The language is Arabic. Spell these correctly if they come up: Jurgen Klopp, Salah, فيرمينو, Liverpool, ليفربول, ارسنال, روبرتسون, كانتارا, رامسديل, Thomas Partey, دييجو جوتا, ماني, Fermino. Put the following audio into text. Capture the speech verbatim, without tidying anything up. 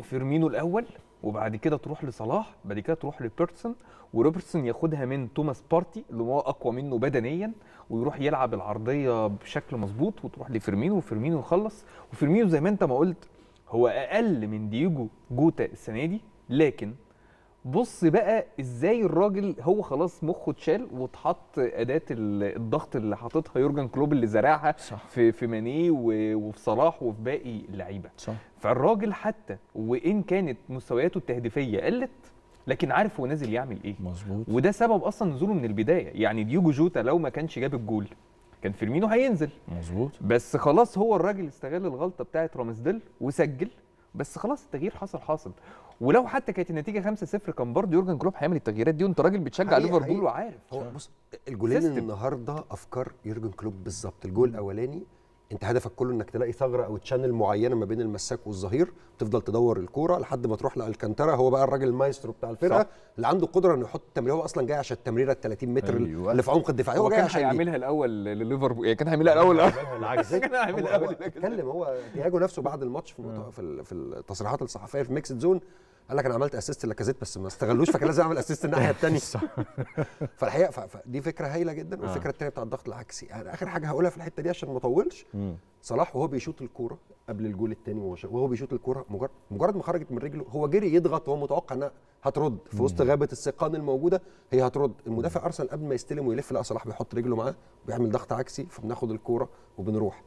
فيرمينو الاول وبعد كده تروح لصلاح، بعد كده تروح لبيرتسون، وروبرتسون ياخدها من توماس بارتي اللي هو اقوى منه بدنيا ويروح يلعب العرضيه بشكل مظبوط، وتروح لفيرمينو وفيرمينو يخلص. وفيرمينو زي ما انت ما قلت هو اقل من دييجو جوتا السنه دي، لكن بص بقى ازاي الراجل هو خلاص مخه اتشال واتحط اداه الضغط اللي حاططها يورجن كلوب اللي زرعها في في ماني وفي صلاح وفي باقي اللعيبه. فالراجل حتى وان كانت مستوياته التهديفيه قلت لكن عارف هو نازل يعمل ايه. مظبوط. وده سبب اصلا نزوله من البدايه، يعني دييجو جوتا لو ما كانش جاب الجول كان فيرمينو هينزل. مظبوط. بس خلاص هو الراجل استغل الغلطه بتاعه رامسديل وسجل، بس خلاص التغيير حصل حاصل. ولو حتى كانت النتيجه خمسة صفر كان برضه يورجن كلوب هيعمل التغييرات دي، وانت راجل بتشجع ليفربول وعارف. هو بص الجولين النهارده افكار يورجن كلوب بالظبط. الجول الاولاني انت هدفك كله انك تلاقي ثغره او تشانل معينه ما بين المساك والظهير، تفضل تدور الكوره لحد ما تروح لالكانتارا، هو بقى الراجل المايسترو بتاع الفرقه اللي عنده القدره انه يحط التمريره، هو اصلا جاي عشان التمريره ال ثلاثين متر أيوة. اللي في عمق الدفاع، هو, هو كان هيعملها الاول لليفربول، يعني كان هيعملها الاول العكس كان هيعملها الاول. اتكلم هو دياجو نفسه بعد الماتش في في التصريحات الصحفيه في ميكسد زون قال لك انا عملت اسيست لكازيت بس ما استغلوش، فكان لازم اعمل اسيست الناحيه الثانيه. فالحقيقه دي فكره هايله جدا. والفكره الثانيه بتاع الضغط العكسي، انا اخر حاجه هقولها في الحته دي عشان ما اطولش. صلاح وهو بيشوط الكوره قبل الجول الثاني وهو بيشوط الكوره مجرد مجرد ما خرجت من رجله هو جري يضغط، وهو متوقع انها هترد في وسط غابه الثقان الموجوده، هي هترد. المدافع ارسنال قبل ما يستلم ويلف لا صلاح بيحط رجله معاه وبيعمل ضغط عكسي، فبناخد الكوره وبنروح.